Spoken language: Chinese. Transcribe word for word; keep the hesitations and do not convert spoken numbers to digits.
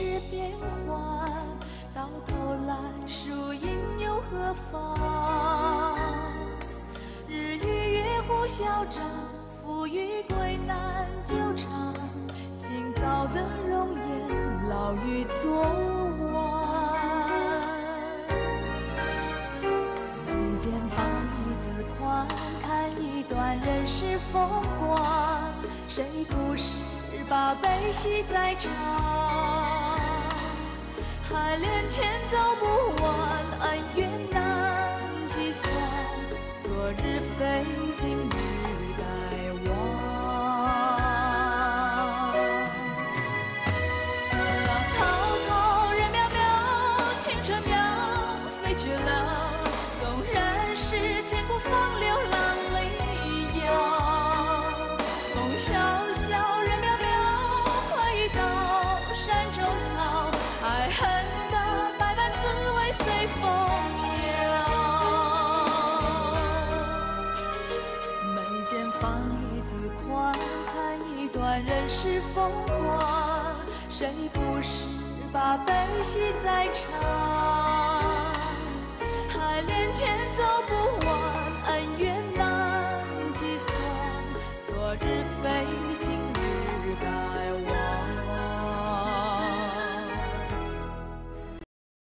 世变幻，到头来输赢又何妨？日与月互消长，富与贵难久长。今早的容颜，老于昨晚。人间放与自宽，看一段人世风光。谁不是把悲喜在尝？海连天走不完，恩怨难计算。昨日非今日该忘。浪滔滔，人渺渺，青春鸟飞去了。纵然是千古风流浪里摇，风萧。 人世风光，谁不是把悲喜在尝？海连天。